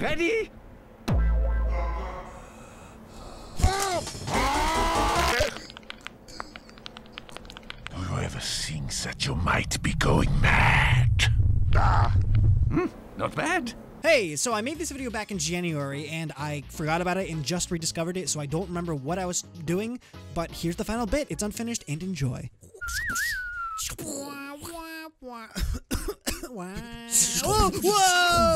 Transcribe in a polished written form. Ready? Whoever sings such a might be going mad. Not bad. Hey, so I made this video back in January, and I forgot about it and just rediscovered it, so I don't remember what I was doing, but here's the final bit. It's unfinished, and enjoy. Whoa! Whoa!